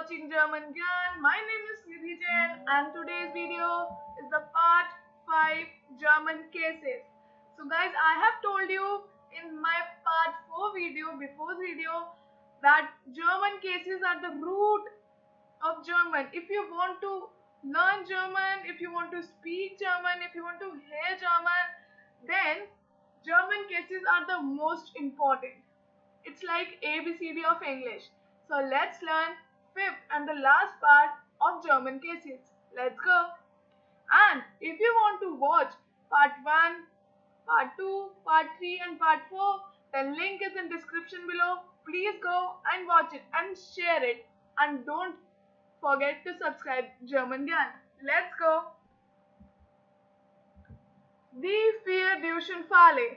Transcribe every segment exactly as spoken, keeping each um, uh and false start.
watching German Gyan. My name is Nidhi Jain and today's video is the part five German cases. So guys, I have told you in my part four video, before video, that German cases are the root of German. If you want to learn German, if you want to speak German, if you want to hear German, then German cases are the most important. It's like A B C D of English. So let's learn fifth and the last part of German cases. Let's go. And if you want to watch part one, part two, part three and part four, the link is in description below. Please go and watch it and share it. And don't forget to subscribe German Gyan. Let's go. Die vier deutschen Fälle.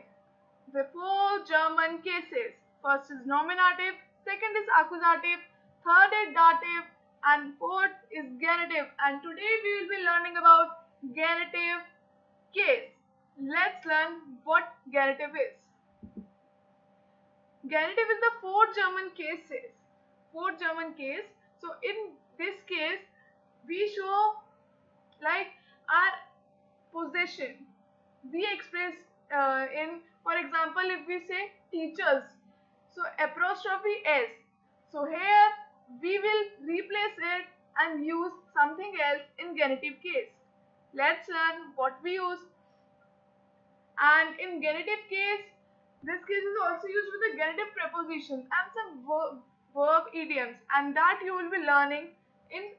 The four German cases. First is nominative. Second is accusative, third is dative, and fourth is genitive. And today we will be learning about genitive case. Let's learn what genitive is. Genitive is the fourth German cases. Fourth German case. So in this case, we show like our possession. We express uh, in, for example, if we say teachers. So apostrophe s. So here we will replace it and use something else in genitive case. Let's learn what we use. And in genitive case, this case is also used with the genitive preposition and some verb, verb idioms, and that you will be learning in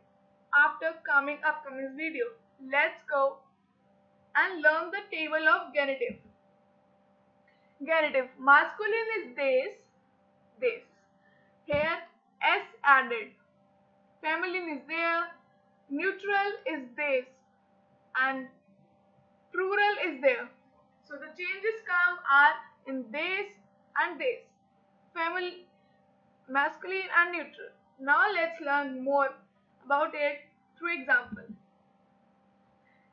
after coming upcoming video. Let's go and learn the table of genitive. Genitive masculine is this. This. Here s added. Feminine is there. Neutral is this. And plural is there. So the changes come are in this and this. Feminine, masculine and neutral. Now let's learn more about it through example.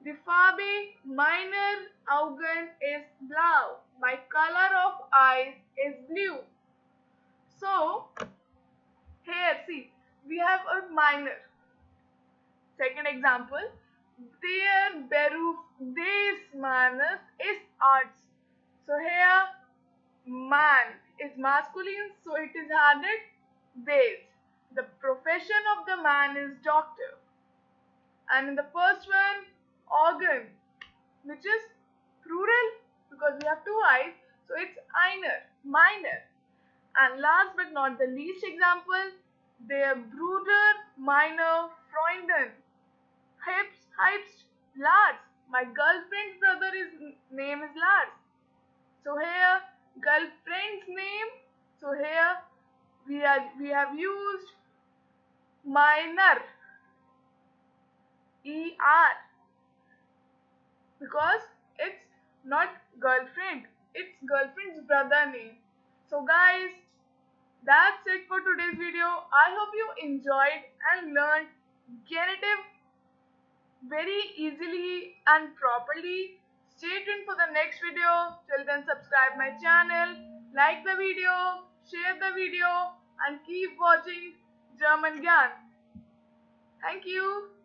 The Farbe meiner Augen ist blau. My color of eyes is blue. So, here see, we have a minor. Second example, their Beruf des Mannes is Arts. So here, man is masculine, so it is added des. The profession of the man is doctor. And in the first one, organ, which is plural because we have two eyes, so it's einer, minor. And last but not the least example, their Bruder, meiner Freundin. Hips, hips, Lars. My girlfriend's brother is name is Lars. So here, girlfriend's name. So here, we are we have used meiner, E R, because it's not girlfriend. It's girlfriend's brother name. So guys, that's it for today's video. I hope you enjoyed and learned genitive very easily and properly. Stay tuned for the next video. Till then, subscribe my channel, like the video, share the video and keep watching German Gyan. Thank you.